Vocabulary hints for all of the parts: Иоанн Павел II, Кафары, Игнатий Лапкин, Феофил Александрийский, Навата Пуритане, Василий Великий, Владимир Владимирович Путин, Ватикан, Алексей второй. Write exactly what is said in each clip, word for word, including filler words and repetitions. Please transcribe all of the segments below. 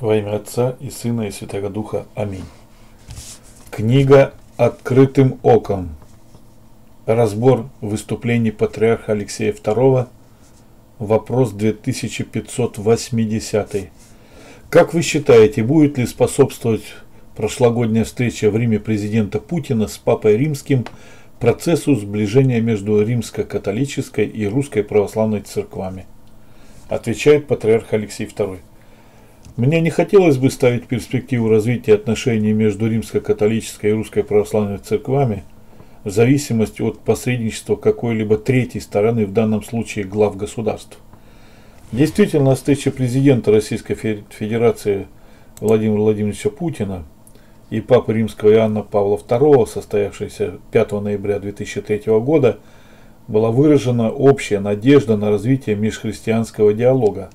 Во имя Отца и Сына и Святого Духа. Аминь. Книга «Открытым оком». Разбор выступлений патриарха Алексея второго. Вопрос две тысячи пятьсот восьмидесятый. Как вы считаете, будет ли способствовать прошлогодняя встреча в Риме президента Путина с Папой Римским процессу сближения между римско-католической и русской православной церквами? Отвечает патриарх Алексей второй. Мне не хотелось бы ставить перспективу развития отношений между римско-католической и русской православной церквами в зависимости от посредничества какой-либо третьей стороны, в данном случае глав государств. Действительно, встреча президента Российской Федерации Владимира Владимировича Путина и Папы Римского Иоанна Павла второго, состоявшаяся пятого ноября две тысячи третьего года, была выражена общая надежда на развитие межхристианского диалога.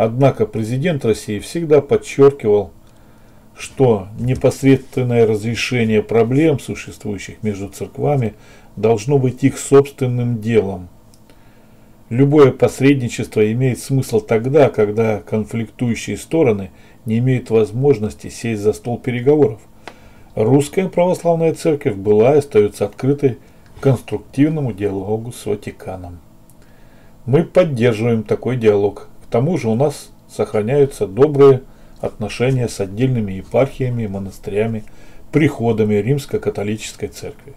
Однако президент России всегда подчеркивал, что непосредственное разрешение проблем, существующих между церквами, должно быть их собственным делом. Любое посредничество имеет смысл тогда, когда конфликтующие стороны не имеют возможности сесть за стол переговоров. Русская православная церковь была и остается открытой к конструктивному диалогу с Ватиканом. Мы поддерживаем такой диалог. К тому же у нас сохраняются добрые отношения с отдельными епархиями, монастырями, приходами Римско-католической церкви.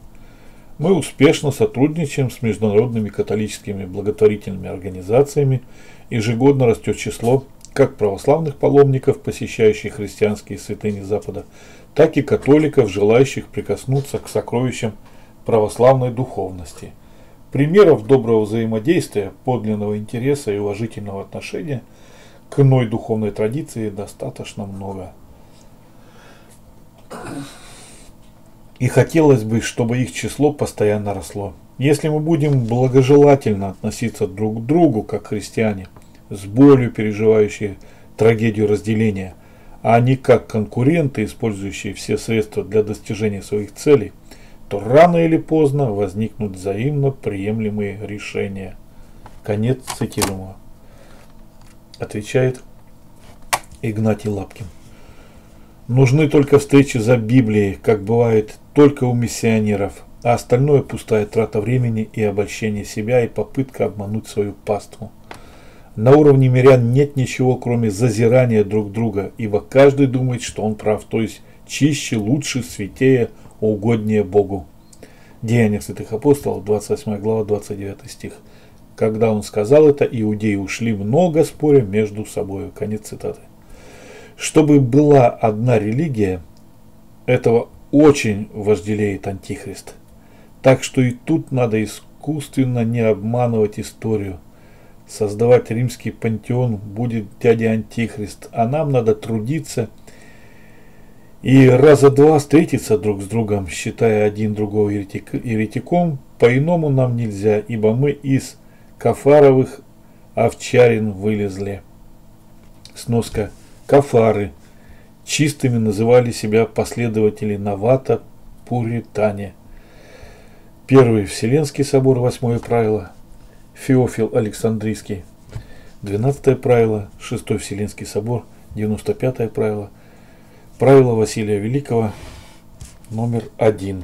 Мы успешно сотрудничаем с международными католическими благотворительными организациями. Ежегодно растет число как православных паломников, посещающих христианские святыни Запада, так и католиков, желающих прикоснуться к сокровищам православной духовности. Примеров доброго взаимодействия, подлинного интереса и уважительного отношения к иной духовной традиции достаточно много. И хотелось бы, чтобы их число постоянно росло. Если мы будем благожелательно относиться друг к другу, как христиане, с болью переживающие трагедию разделения, а не как конкуренты, использующие все средства для достижения своих целей, то рано или поздно возникнут взаимно приемлемые решения. Конец цитируемого. Отвечает Игнатий Лапкин. Нужны только встречи за Библией, как бывает только у миссионеров, а остальное пустая трата времени и обольщение себя и попытка обмануть свою паству. На уровне мирян нет ничего, кроме зазирания друг друга, ибо каждый думает, что он прав, то есть чище, лучше, святее, угоднее Богу. Деяния святых апостолов, двадцать восьмая глава, двадцать девятый стих. Когда он сказал это, иудеи ушли много споря между собой. Конец цитаты. Чтобы была одна религия, этого очень вожделеет Антихрист. Так что и тут надо искусственно не обманывать историю. Создавать римский пантеон будет дядя Антихрист, а нам надо трудиться и раза два встретиться друг с другом, считая один другого еретик, еретиком, по-иному нам нельзя, ибо мы из кафаровых овчарин вылезли. Сноска. Кафары. Чистыми называли себя последователи Навата Пуритане. Первый Вселенский собор, восьмое правило. Феофил Александрийский. двенадцатое правило. Шестой Вселенский собор, девяносто пятое правило. Правило Василия Великого номер один.